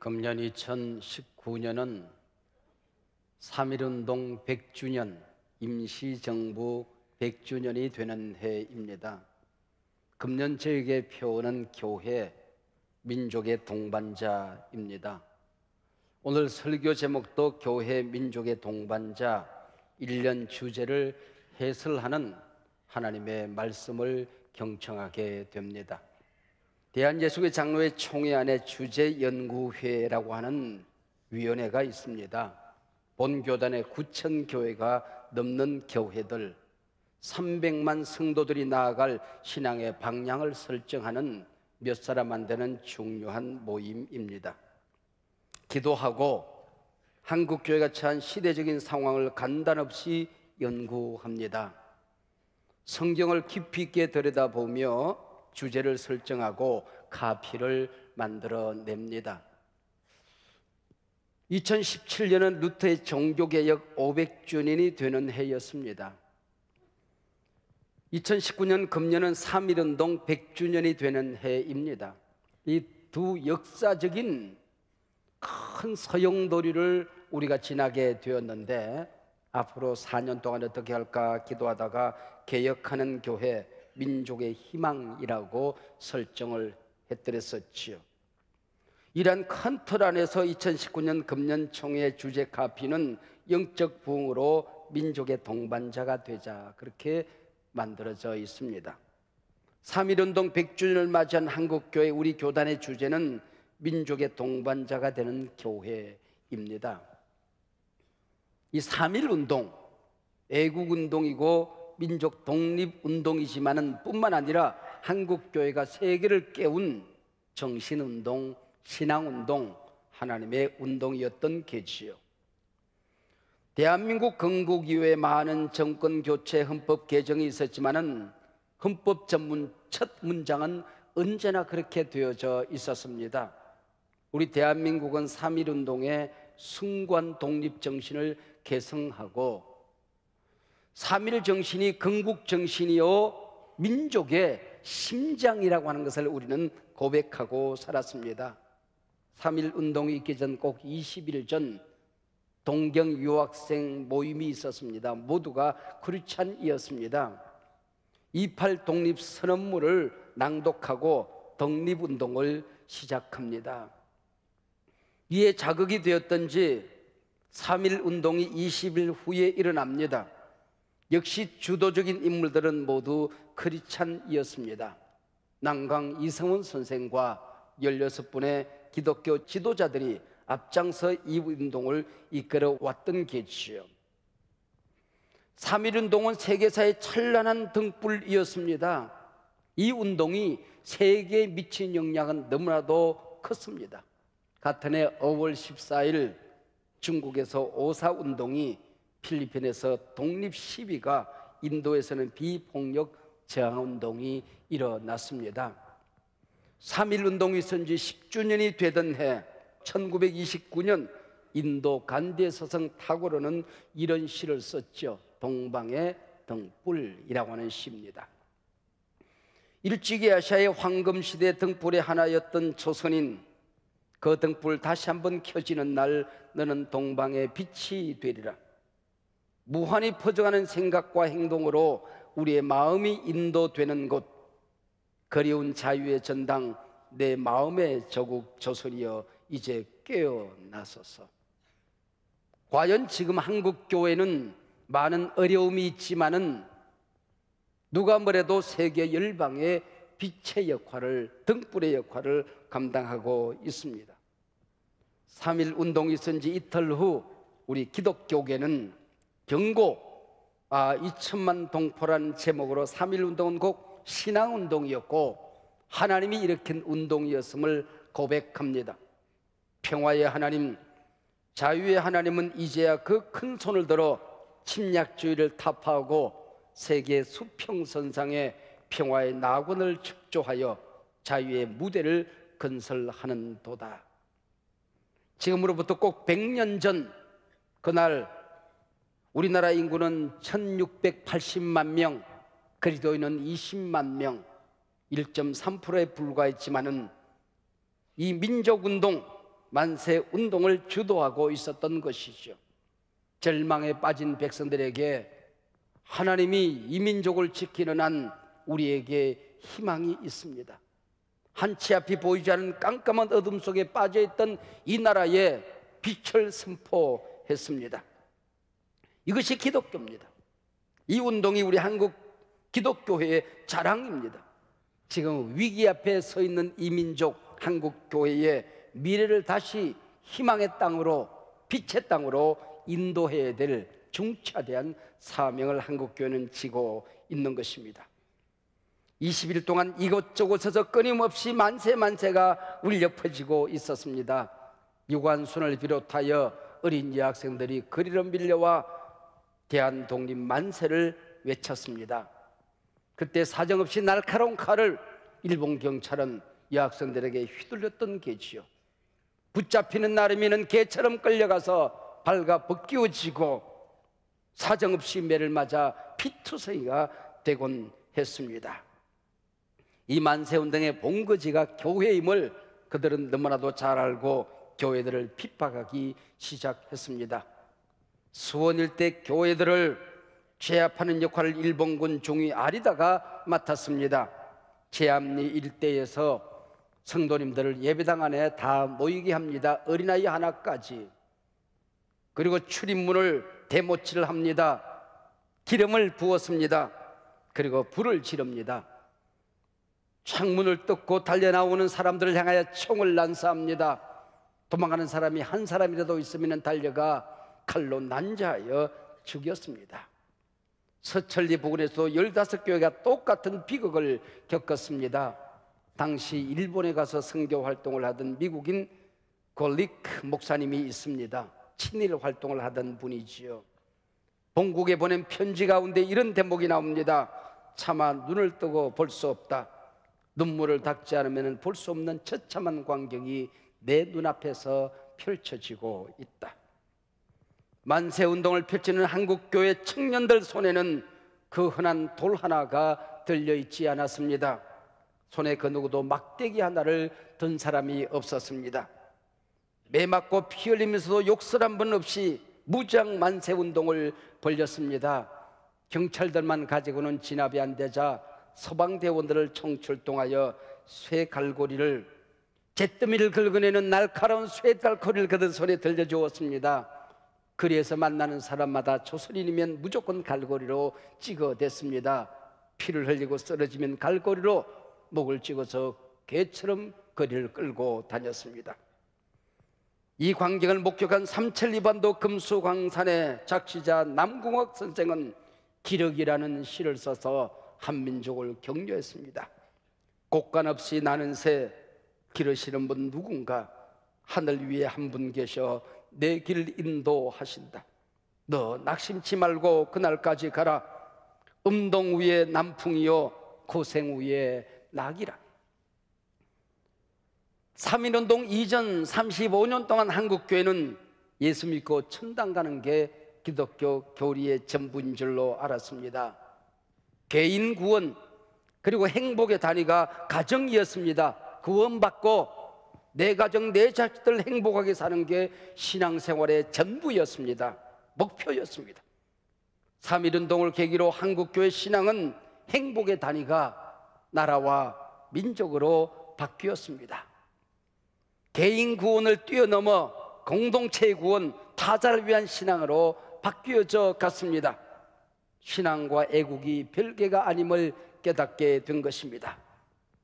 금년 2019년은 3.1운동 100주년, 임시정부 100주년이 되는 해입니다. 금년 저에게 표어는 교회, 민족의 동반자입니다. 오늘 설교 제목도 교회, 민족의 동반자, 1년 주제를 해설하는 하나님의 말씀을 경청하게 됩니다. 대한예수교장로회 총회 안에 주제연구회라고 하는 위원회가 있습니다. 본교단의 9,000교회가 넘는 교회들, 300만 성도들이 나아갈 신앙의 방향을 설정하는 몇 사람 안 되는 중요한 모임입니다. 기도하고 한국교회가 처한 시대적인 상황을 간단없이 연구합니다. 성경을 깊이 있게 들여다보며 주제를 설정하고 카피를 만들어냅니다. 2017년은 루터의 종교개혁 500주년이 되는 해였습니다. 2019년 금년은 3.1운동 100주년이 되는 해입니다. 이 두 역사적인 큰 서용돌이를 우리가 지나게 되었는데, 앞으로 4년 동안 어떻게 할까 기도하다가 개혁하는 교회, 민족의 희망이라고 설정을 했더랬었지요. 이러한 큰 틀 안에서 2019년 금년 총회 주제 카피는 영적 부흥으로 민족의 동반자가 되자, 그렇게 만들어져 있습니다. 3.1운동 100주년을 맞이한 한국교회, 우리 교단의 주제는 민족의 동반자가 되는 교회입니다. 이 3.1운동, 애국운동이고 민족 독립운동이지만 뿐만 아니라 한국교회가 세계를 깨운 정신운동, 신앙운동, 하나님의 운동이었던 게지요. 대한민국 건국 이후에 많은 정권교체, 헌법 개정이 있었지만 헌법 전문 첫 문장은 언제나 그렇게 되어져 있었습니다. 우리 대한민국은 3.1운동의 숭고한 독립정신을 계승하고 3.1 정신이 건국 정신이요 민족의 심장이라고 하는 것을 우리는 고백하고 살았습니다. 3.1 운동이 있기 전 꼭 20일 전 동경 유학생 모임이 있었습니다. 모두가 크리스찬이었습니다. 28 독립 선언문을 낭독하고 독립운동을 시작합니다. 이에 자극이 되었던지 3.1 운동이 20일 후에 일어납니다. 역시 주도적인 인물들은 모두 크리스찬이었습니다. 남강 이성훈 선생과 16분의 기독교 지도자들이 앞장서 이 운동을 이끌어 왔던 게지요. 3.1운동은 세계사의 찬란한 등불이었습니다. 이 운동이 세계에 미친 영향은 너무나도 컸습니다. 같은 해 5월 14일 중국에서 오사운동이, 필리핀에서 독립 시위가, 인도에서는 비폭력 저항운동이 일어났습니다. 3.1운동이 있은 지 10주년이 되던 해 1929년 인도 간디 서성 타고로는 이런 시를 썼죠. 동방의 등불이라고 하는 시입니다. 일찍이 아시아의 황금시대 등불의 하나였던 조선인, 그 등불 다시 한번 켜지는 날 너는 동방의 빛이 되리라. 무한히 퍼져가는 생각과 행동으로 우리의 마음이 인도되는 곳, 그리운 자유의 전당 내 마음의 저국 조선이여 이제 깨어나소서. 과연 지금 한국교회는 많은 어려움이 있지만은 누가 뭐래도 세계 열방의 빛의 역할을, 등불의 역할을 감당하고 있습니다. 3.1운동이 있은 지 이틀 후 우리 기독교계는 경고, 2천만 동포란 제목으로 3.1운동은 꼭 신앙운동이었고 하나님이 일으킨 운동이었음을 고백합니다. 평화의 하나님, 자유의 하나님은 이제야 그 큰 손을 들어 침략주의를 타파하고 세계 수평선상에 평화의 낙원을 축조하여 자유의 무대를 건설하는 도다. 지금으로부터 꼭 100년 전 그날 우리나라 인구는 1680만 명, 그리스도인은 20만 명, 1.3%에 불과했지만은 이 민족운동, 만세 운동을 주도하고 있었던 것이죠. 절망에 빠진 백성들에게 하나님이 이 민족을 지키는 한 우리에게 희망이 있습니다. 한치 앞이 보이지 않은 깜깜한 어둠 속에 빠져있던 이 나라에 빛을 선포했습니다. 이것이 기독교입니다. 이 운동이 우리 한국 기독교회의 자랑입니다. 지금 위기 앞에 서 있는 이 민족 한국 교회의 미래를 다시 희망의 땅으로, 빛의 땅으로 인도해야 될 중차대한 사명을 한국 교회는 지고 있는 것입니다. 20일 동안 이곳저곳에서 끊임없이 만세 만세가 울려 퍼지고 있었습니다. 유관순을 비롯하여 어린 여학생들이 거리로 밀려와 대한독립 만세를 외쳤습니다. 그때 사정없이 날카로운 칼을 일본 경찰은 여학생들에게 휘둘렸던 게지요. 붙잡히는 나름이는 개처럼 끌려가서 발가 벗기워지고 사정없이 매를 맞아 피투성이가 되곤 했습니다. 이 만세운동의 본거지가 교회임을 그들은 너무나도 잘 알고 교회들을 핍박하기 시작했습니다. 수원 일대 교회들을 제압하는 역할을 일본군 중위 아리다가 맡았습니다. 제암리 일대에서 성도님들을 예배당 안에 다 모이게 합니다. 어린아이 하나까지. 그리고 출입문을 대모치를 합니다. 기름을 부었습니다. 그리고 불을 지릅니다. 창문을 뜯고 달려나오는 사람들을 향하여 총을 난사합니다. 도망가는 사람이 한 사람이라도 있으면 달려가 칼로 난자하여 죽였습니다. 서철리 부근에서 15교회가 똑같은 비극을 겪었습니다. 당시 일본에 가서 선교 활동을 하던 미국인 골릭 목사님이 있습니다. 친일 활동을 하던 분이지요. 본국에 보낸 편지 가운데 이런 대목이 나옵니다. 차마 눈을 뜨고 볼 수 없다. 눈물을 닦지 않으면 볼 수 없는 처참한 광경이 내 눈앞에서 펼쳐지고 있다. 만세운동을 펼치는 한국교회 청년들 손에는 그 흔한 돌 하나가 들려있지 않았습니다. 손에 그 누구도 막대기 하나를 든 사람이 없었습니다. 매 맞고 피 흘리면서도 욕설 한 번 없이 무장 만세운동을 벌였습니다. 경찰들만 가지고는 진압이 안 되자 서방대원들을 총출동하여 쇠갈고리를, 잿더미를 긁어내는 날카로운 쇠갈고리를 그들 손에 들려주었습니다. 그리에서 만나는 사람마다 조선인이면 무조건 갈고리로 찍어댔습니다. 피를 흘리고 쓰러지면 갈고리로 목을 찍어서 개처럼 거리를 끌고 다녔습니다. 이 광경을 목격한 삼천리반도 금수광산의 작시자 남궁학 선생은 기력이라는 시를 써서 한민족을 격려했습니다. 곡간 없이 나는 새 기르시는 분 누군가 하늘 위에 한 분 계셔 내 길 인도하신다. 너 낙심치 말고 그날까지 가라. 음동 위에 남풍이요 고생 위에 낙이라. 3.1운동 이전 35년 동안 한국교회는 예수 믿고 천당 가는 게 기독교 교리의 전부인 줄로 알았습니다. 개인 구원 그리고 행복의 단위가 가정이었습니다. 구원받고 내 가정, 내 자식들 행복하게 사는 게 신앙생활의 전부였습니다. 목표였습니다. 3.1운동을 계기로 한국교회 신앙은 행복의 단위가 나라와 민족으로 바뀌었습니다. 개인 구원을 뛰어넘어 공동체의 구원, 타자를 위한 신앙으로 바뀌어져 갔습니다. 신앙과 애국이 별개가 아님을 깨닫게 된 것입니다.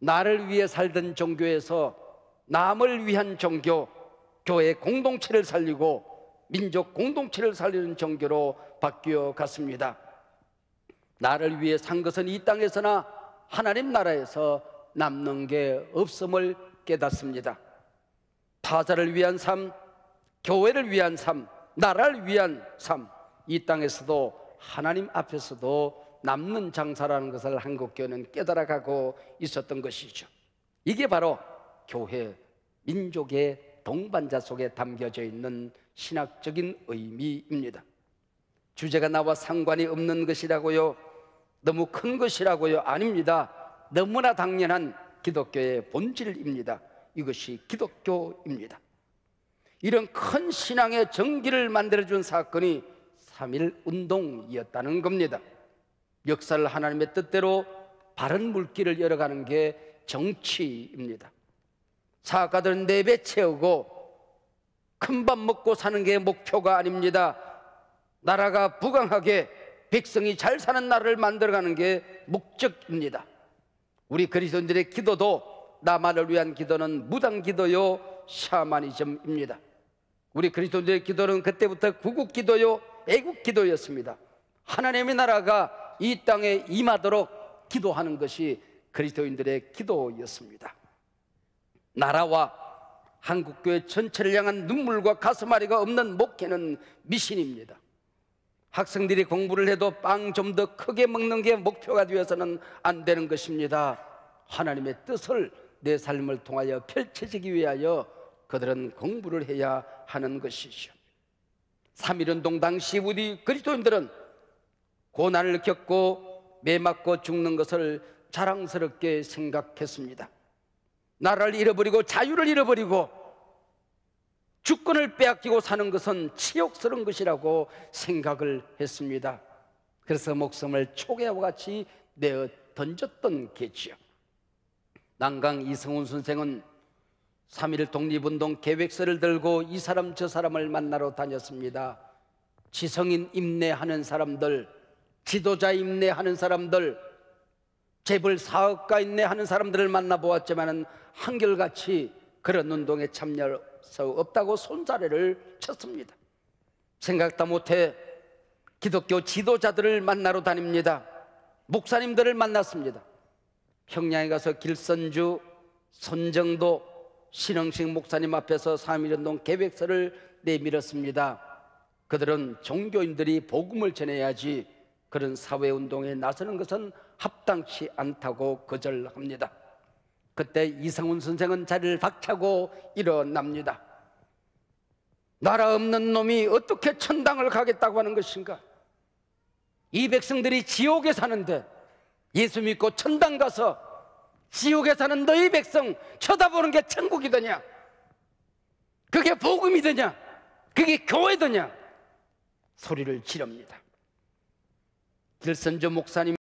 나를 위해 살던 종교에서 남을 위한 종교, 교회 공동체를 살리고 민족 공동체를 살리는 종교로 바뀌어 갔습니다. 나를 위해 산 것은 이 땅에서나 하나님 나라에서 남는 게 없음을 깨닫습니다. 타자를 위한 삶, 교회를 위한 삶, 나라를 위한 삶, 이 땅에서도 하나님 앞에서도 남는 장사라는 것을 한국교회는 깨달아가고 있었던 것이죠. 이게 바로 교회, 민족의 동반자 속에 담겨져 있는 신학적인 의미입니다. 주제가 나와 상관이 없는 것이라고요? 너무 큰 것이라고요? 아닙니다. 너무나 당연한 기독교의 본질입니다. 이것이 기독교입니다. 이런 큰 신앙의 전기를 만들어준 사건이 3.1운동이었다는 겁니다. 역사를 하나님의 뜻대로 바른 물길을 열어가는 게 정치입니다. 사학가들은 4배 채우고 큰 밥 먹고 사는 게 목표가 아닙니다. 나라가 부강하게 백성이 잘 사는 나라를 만들어가는 게 목적입니다. 우리 그리스도인들의 기도도 나만을 위한 기도는 무당기도요 샤머니즘입니다. 우리 그리스도인들의 기도는 그때부터 구국기도요 애국기도였습니다. 하나님의 나라가 이 땅에 임하도록 기도하는 것이 그리스도인들의 기도였습니다. 나라와 한국교회 전체를 향한 눈물과 가슴앓이가 없는 목회는 미신입니다. 학생들이 공부를 해도 빵 좀 더 크게 먹는 게 목표가 되어서는 안 되는 것입니다. 하나님의 뜻을 내 삶을 통하여 펼쳐지기 위하여 그들은 공부를 해야 하는 것이죠. 3.1운동 당시 우리 그리스도인들은 고난을 겪고 매맞고 죽는 것을 자랑스럽게 생각했습니다. 나라를 잃어버리고 자유를 잃어버리고 주권을 빼앗기고 사는 것은 치욕스러운 것이라고 생각을 했습니다. 그래서 목숨을 초계와 같이 내어 던졌던 게지요. 남강 이성훈 선생은 3.1 독립운동 계획서를 들고 이 사람 저 사람을 만나러 다녔습니다. 지성인 임내하는 사람들, 지도자 임내하는 사람들, 재벌 사업가 인내하는 사람들을 만나보았지만 한결같이 그런 운동에 참여할 수 없다고 손사래를 쳤습니다. 생각도 못해 기독교 지도자들을 만나러 다닙니다. 목사님들을 만났습니다. 평양에 가서 길선주, 손정도, 신흥식 목사님 앞에서 3.1운동 계획서를 내밀었습니다. 그들은 종교인들이 복음을 전해야지 그런 사회운동에 나서는 것은 합당치 않다고 거절합니다. 그때 이성훈 선생은 자리를 박차고 일어납니다. 나라 없는 놈이 어떻게 천당을 가겠다고 하는 것인가? 이 백성들이 지옥에 사는데 예수 믿고 천당 가서 지옥에 사는 너희 백성 쳐다보는 게 천국이더냐? 그게 복음이더냐? 그게 교회더냐? 소리를 지릅니다. 길선주 목사님